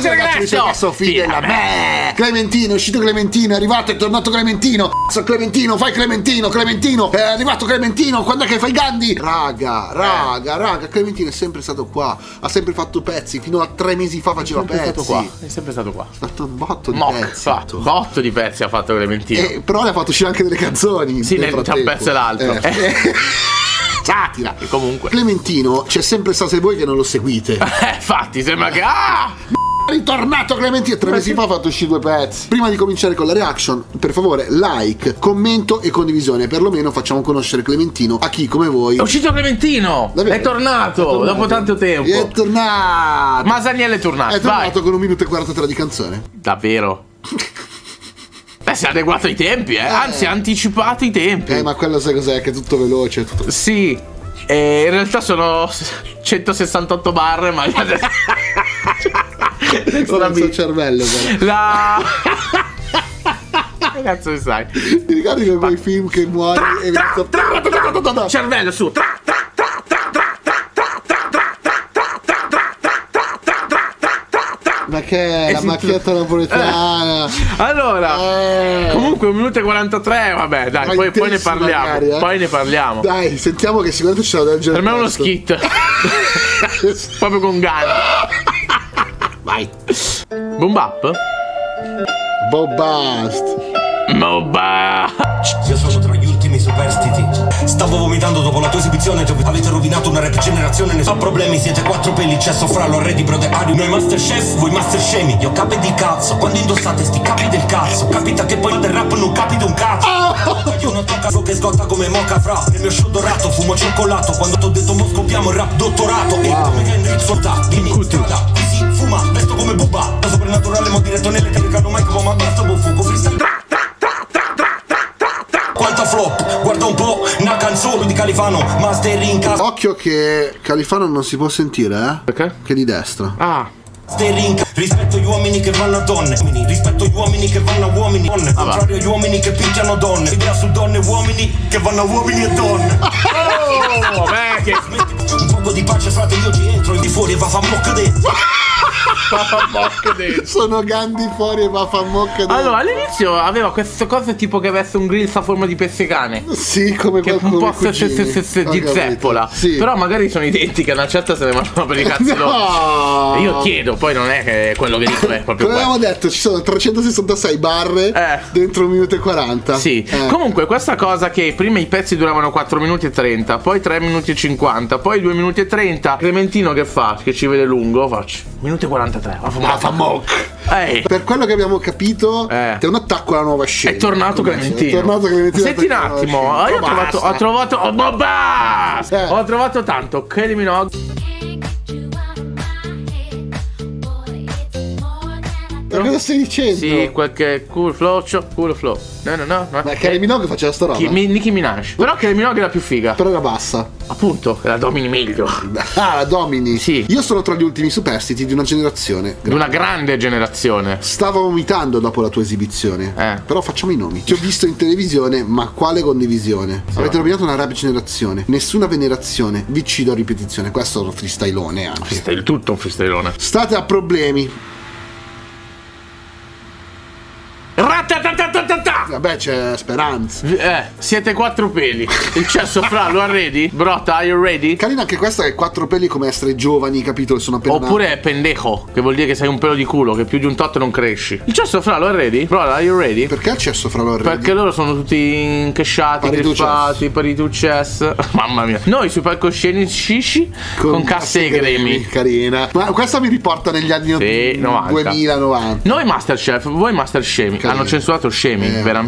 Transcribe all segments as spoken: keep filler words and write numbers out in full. Ciao ragazzi, sono figlia della me. Clementino, è uscito Clementino, è arrivato, è tornato Clementino. Cazzo Clementino, fai Clementino, Clementino, è arrivato Clementino, quando è che fai Gandhi? Raga, raga, eh. raga, Clementino è sempre stato qua, ha sempre fatto pezzi, fino a tre mesi fa faceva pezzi. È sempre stato qua, è sempre stato qua. È stato un botto di Moc, pezzi. Fatto. Botto di pezzi ha fatto Clementino. Eh, però ne ha fatto uscire anche delle canzoni. Sì, ne ha un pezzo e l'altro. Eh. Eh. Satira. E comunque Clementino c'è sempre stato, se voi che non lo seguite. Eh, infatti sembra che ah! È ritornato Clementino. Tre mesi fa ha fatto uscire due pezzi. Prima di cominciare con la reaction, per favore like, commento e condivisione, perlomeno facciamo conoscere Clementino a chi come voi. È uscito Clementino, è tornato, è tornato dopo tanto tempo. È tornato Masaniello, è tornato. È tornato Vai. con un minuto e quarantatré di canzone. Davvero? Beh, si è adeguato ai tempi, eh. eh. Anzi, ha anticipato i tempi. Eh, ma quello sai cos'è? Che è tutto veloce. Tutto... Sì, eh, in realtà sono centosessantotto barre, ma. Sono il suo cervello, però. La. Che cazzo ne sai? Ti ricordi che quei film che muori e tra, tra, tra, tra, cervello su, tra, tra. Ma che è la macchietta napoletana? Eh. Allora, eh. comunque un minuto e quarantatré, vabbè, dai, poi, poi ne parliamo. Magari, eh. Poi ne parliamo. Dai, sentiamo che sicuramente ce la da giocare. Per me è uno skit. Proprio con Gandhi. Vai. Boom bap. Bombast. Io sono tra gli ultimi superstiti. Stavo vomitando dopo la tua esibizione. Avete rovinato una rap generazione. Ne so problemi, siete quattro peli. C'è soffrallo, arredi, brodeario. Noi master chef, voi master scemi. Io capi di cazzo. Quando indossate sti capi del cazzo, capita che poi del rap non capite un cazzo. Io non tocca so che sgotta come moca fra. Il mio show dorato, fumo cioccolato. Quando t'ho detto mo scopriamo il rap dottorato. E come Kendrick soldato, dimmi strada. Così fuma, vesto come bubba. Da soprannaturale mo diretto nelle telecano mai come ma basta buffo. Freestyle. Quanta flop, guarda un po', una canzone di Califano, master in casa. Occhio che Califano non si può sentire, eh? Perché? Che di destra. Ah. Rispetto gli uomini che vanno a donne, rispetto gli uomini che vanno a uomini, donne, contrario agli uomini che picchiano donne, idea su donne e uomini che vanno a uomini e donne. Oh, beh, che un poco di pace frate, io ci entro, di fuori e va a far mocca dentro. Sono Gandhi fuori e va a far mocca dentro. Allora all'inizio aveva questa cosa tipo che avesse un grills a forma di pessicane. Sì, come che un po' di zeppola. Però magari sono identiche, una certa se ne mandano per i cazzi loro. Io chiedo, poi non è che quello che dico è proprio. Come avevamo detto, ci sono trecentosessantasei barre eh. dentro un minuto e quaranta. Sì, eh. comunque questa cosa che prima i pezzi duravano quattro minuti e trenta, poi tre minuti e cinquanta, poi due minuti e trenta. Clementino che fa? Che ci vede lungo, faccio un minuto e quarantatré. Ma fa mock. Ehi. Per quello che abbiamo capito eh. è un attacco alla nuova scena. È tornato Clementino. È tornato Clementino. Senti un attimo, io ho trovato, ho trovato, oh, ma basta. Eh. Ho trovato tanto Kylie Minogue. Ma cosa stai dicendo? Sì, qualche cool flow, cioè, cool flow. No, no, no. Ma Kylie Minogue faceva sta roba? Chi, mi, Nicki Minaj. Però Kylie Minogue era più figa. Però era bassa. Appunto, la domini meglio. Ah, la domini? Sì. Io sono tra gli ultimi superstiti di una generazione. Di una grande generazione. Stavo vomitando dopo la tua esibizione. Eh. Però facciamo i nomi. Ti ho visto in televisione, ma quale condivisione? Sì. Avete rovinato una rap generazione. Nessuna venerazione. Vi uccido a ripetizione. Questo è un freestylone anche. Freestyle, tutto un freestylone. State a problemi. Vabbè, c'è speranza. Eh, siete quattro peli. Il cesso fra, lo arredi? Brota, are you ready? Carina anche questa che quattro peli come essere giovani, capito? Sono appena. Oppure nati. È pendejo, che vuol dire che sei un pelo di culo, che più di un tot non cresci. Il cesso fra, lo arredi? Brota, are you ready? Perché il cesso fra lo arredi? Perché loro sono tutti incasciati, crepati, paritucces. Mamma mia. Noi sui palcoscenici con, con casse e gremi. Carina. Ma questa mi riporta negli anni sì, duemilanovanta. Noi Masterchef, voi Master Scemi. Carina. Hanno censurato Scemi, eh. veramente.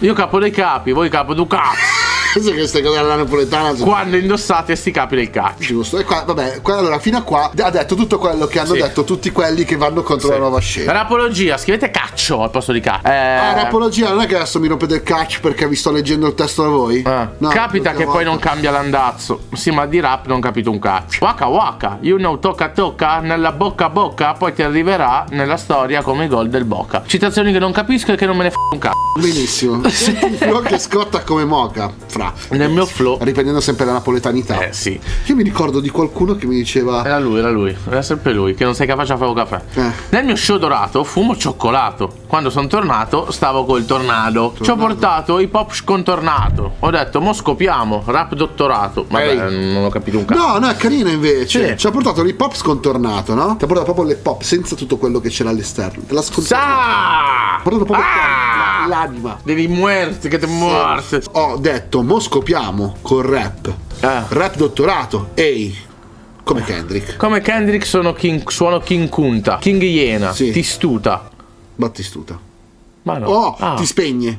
Io capo dei capi, voi capo du cazzo. Che queste cose alla napoletana sono... Quando indossate sti capi del cazzo. Giusto. E qua, vabbè, qua, allora fino a qua ha detto tutto quello che hanno sì. detto tutti quelli che vanno contro sì. la nuova scena. Rapologia, scrivete caccio al posto di caccio. Eh... Ah, rapologia non è che adesso mi rompete il caccio perché vi sto leggendo il testo da voi. Eh. No, capita che volta. Poi non cambia l'andazzo. Sì, ma di rap non capito un caccio. Waka waka, you know, tocca tocca, nella bocca bocca, poi ti arriverà nella storia come gol del Boca. Citazioni che non capisco e che non me ne f***o un cazzo. Benissimo. Senti il flow che scotta come moca. fra, nel mio flow, riprendendo sempre la napoletanità. Eh sì. Io mi ricordo di qualcuno che mi diceva, era lui, era lui, era sempre lui, che non sei capace a fare un caffè. eh. Nel mio show dorato fumo cioccolato, quando sono tornato stavo col tornado, tornado. Ci ho portato i pop scontornato, ho detto mo scopiamo, rap dottorato. Vabbè, Ehi. non ho capito un cazzo. No, no, è carina invece, sì. Ci ha portato l'hip hop scontornato, no? Ti ha portato proprio l'hip hop senza tutto quello che c'era all'esterno, te l'ha scontornato, ha portato proprio ah! l'anima devi muerte che te muerte. Sì. Ho detto mo scopiamo col rap, ah. rap dottorato, ehi, come Kendrick, come Kendrick sono King, suono King Kunta, King Iena, sì. Tistuta, Battistuta, ma no, oh, ah. ti spegne,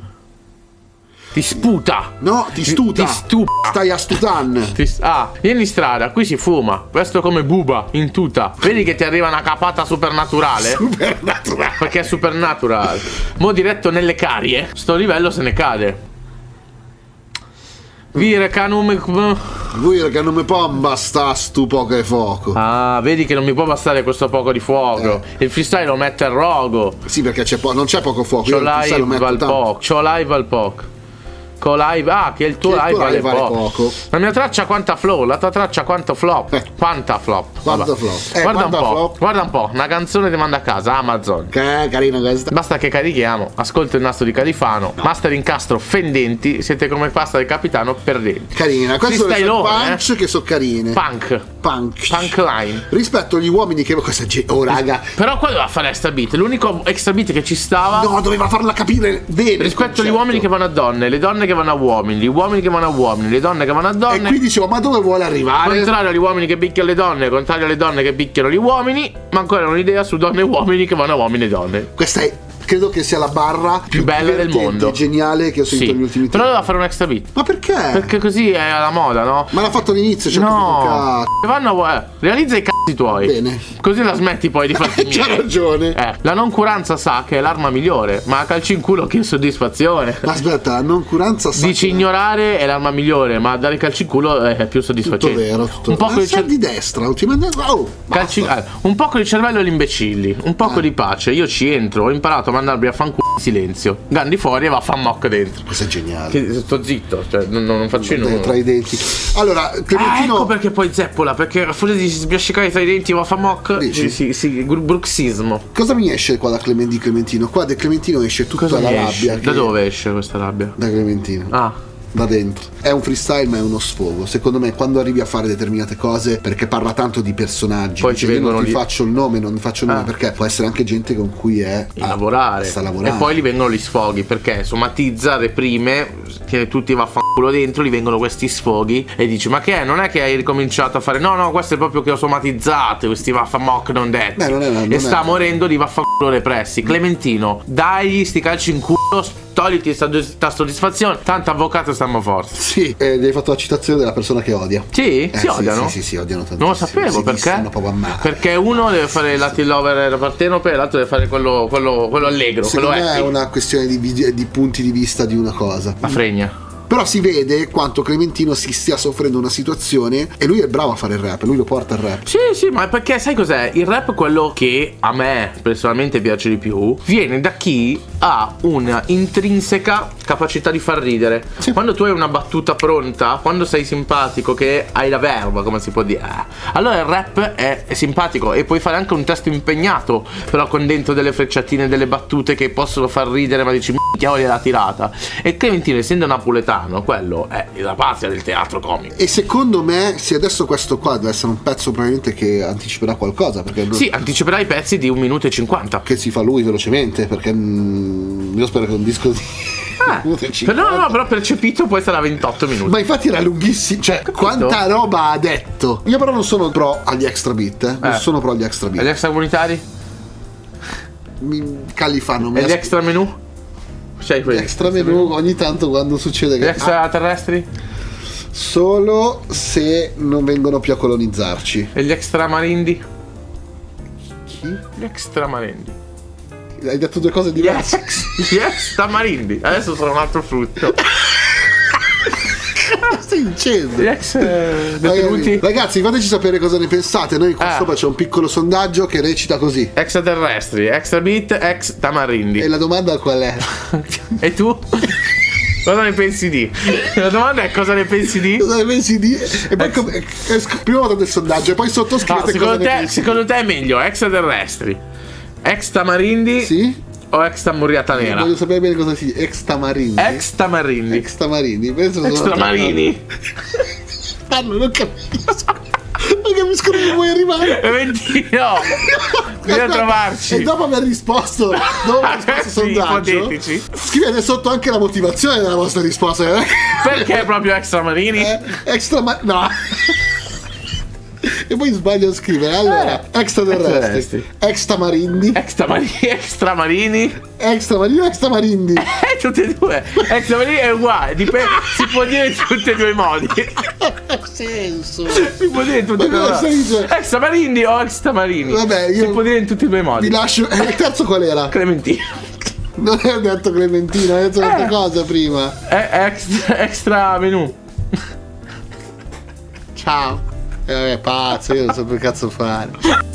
ti sputa, no, ti stuta, ti stupa, stai a stutan. Ah, vieni in strada, qui si fuma, questo come buba in tuta, vedi che ti arriva una capata supernaturale, supernaturale, perché è supernatural. Mo diretto nelle carie, sto livello se ne cade. Vire canume, vire che non mi può bastare stu poco di fuoco. Ah, vedi che non mi può bastare questo poco di fuoco. Eh. Il freestyle lo mette al rogo. Sì, perché c'è po non c'è poco fuoco. C'ho live, live al poco. C'ho live al poco. Live, ah, che il tuo che live, il tuo live vale, vale poco. poco. La mia traccia quanta flow, la tua traccia quanto flop. Eh. Quanta flop. Quanta flop. Eh, guarda, quanta un po', flop. guarda un po', una canzone ti manda a casa, Amazon. Che carina questa. Basta che carichiamo, ascolto il nastro di Califano, no. master incastro fendenti, siete come pasta del capitano perdenti. Carina, questo è il punch eh? che so carine. Punk. Punk. Punk line. Rispetto agli uomini che cosa c'è? Oh raga. Però qua doveva fare extra beat, l'unico extra beat che ci stava. No, doveva farla capire bene. Rispetto agli uomini che vanno a donne, le donne che vanno a uomini, gli uomini che vanno a uomini, le donne che vanno a donne. E qui dicevo, ma dove vuole arrivare? Contrario agli uomini che picchiano le donne, contrario alle donne che picchiano gli uomini. Ma ancora un'idea su donne e uomini che vanno a uomini e donne. Questa è, credo che sia la barra più, più bella del mondo, geniale, che ho sentito sì. negli ultimi tempi. Però doveva fare un extra beat. Ma perché? Perché così è alla moda, no? Ma l'ha fatto all'inizio, cioè no. Vanno a... Realizza i cazzi tuoi. Bene. Così la smetti poi di farti niente. C'ha ragione. Eh, la noncuranza sa che è l'arma migliore, ma calci in culo che soddisfazione. Aspetta, la noncuranza sa Dici che... ignorare è l'arma migliore, ma dare calci in culo è più soddisfacente. Tutto vero, tutto un vero. Un po' di destra, ultimamente... Oh, calci... eh, un po' di cervello agli imbecilli, un po' eh. di pace. Io ci entro, ho imparato a andarvi a fanculo in silenzio. Gandhi fuori e va a fan mock dentro. Questo è geniale. Che, sto zitto, cioè non, non faccio nulla. Tra i denti. Allora, Clementino... ah, ecco perché poi zeppola, perché era fuori di sbiascicare tra i denti, va a fan mock. Dici? Sì, sì, bruxismo. Cosa mi esce qua da Clemen di Clementino? Qua da Clementino esce tutta Cosa la rabbia. Che... Da dove esce questa rabbia? Da Clementino. Ah. Da dentro. È un freestyle ma è uno sfogo. Secondo me quando arrivi a fare determinate cose, perché parla tanto di personaggi, poi ci vengono, non ti faccio il nome, non faccio il nome, ah. perché può essere anche gente con cui è a lavorare, sta lavorando. E poi gli vengono gli sfoghi, perché somatizza, reprime, che tutti va a fanculo dentro, gli vengono questi sfoghi e dici ma che è? Non è che hai ricominciato a fare no no, questo è proprio che ho somatizzato questi vaffamoc non detti. Beh, non è, non e non sta è. morendo di vaffanculo repressi. Clementino, dagli sti calci in culo, togliti sta soddisfazione, tanto avvocato stanno forti. Sì, eh, devi fatto la citazione della persona che odia. Sì, eh, si sì, odiano? Sì, sì, sì, odiano tantissimo. Non lo sapevo, si perché? Perché uno deve fare la till over la partenope e l'altro deve fare quello, quello, quello allegro. Secondo quello me è una questione di, di punti di vista di una cosa. La fregna. Però si vede quanto Clementino si stia soffrendo una situazione e lui è bravo a fare il rap, lui lo porta al rap. Sì, sì, ma perché sai cos'è? Il rap, quello che a me personalmente piace di più, viene da chi ha una intrinseca capacità di far ridere. Sì. Quando tu hai una battuta pronta, quando sei simpatico, che hai la verba, come si può dire, allora il rap è, è simpatico e puoi fare anche un testo impegnato, però con dentro delle frecciatine, delle battute che possono far ridere, ma dici minchia, la tirata. E Clementino, essendo napoletano, quello è la patria del teatro comico. E secondo me, se adesso questo qua deve essere un pezzo probabilmente che anticiperà qualcosa, perché sì, non... anticiperà i pezzi di un minuto e cinquanta che si fa lui velocemente, perché mm, io spero che un disco di ah, un minuto e cinquanta però, no, però percepito poi sarà ventotto minuti. Ma infatti era lunghissimo, cioè capito? Quanta roba ha detto. Io però non sono pro agli extra beat, eh. non eh. sono pro agli extra beat. Agli extra comunitari? Mi... Califano. E gli extra menù? C'hai quelli extra menu ogni tanto quando succede che extraterrestri? Solo se non vengono più a colonizzarci. E gli extramarindi? Chi? Gli extramarindi. Hai detto due cose diverse. Yes, yes tamarindi. Adesso sono un altro frutto. Stai incendio. Gli ex eh, detenuti. Ragazzi, fateci sapere cosa ne pensate. Noi qua ah. sopra c'è un piccolo sondaggio che recita così: extraterrestri, extra beat, ex tamarindi. E la domanda qual è? E tu? Cosa ne pensi di? La domanda è cosa ne pensi di? Cosa ne pensi di? E poi prima vado del sondaggio e poi sottoscrivete. No, secondo, cosa te, ne pensi. Secondo te è meglio extraterrestri, ex tamarindi? Sì. O ex tamburriata nera? Voglio sapere bene cosa si dice. Ex tamarindi. Ex tamarindi. Ex tamarindi. Penso ex tamarini. Ah, non ho capito. Non capisco dove vuoi arrivare. Ventino. Bisogna trovarci. E dopo aver risposto, dopo aver risposto sondaggio, ipotetici, scrivete sotto anche la motivazione della vostra risposta. Perché proprio extramarini? Eh, extra ma- no. E poi sbaglio a scrivere. Allora, eh, extraterrestri, extramarini, extramarini, extramarini, extramarini, extramarindi. Eh, tutti e due. Extramarini è uguale. Dipende, si può dire in tutti e due i modi. Senso. Si può dire in tutti e due i modi. Extramarini o extramarini. Vabbè, io si può dire in tutti e due i modi. Vi lascio. Eh, il terzo qual era? Clementino. Non ho detto Clementino, hai detto eh, questa cosa prima. Eh, ex, extra menù. Ciao. Eh, pazzo, io non so che cazzo fare.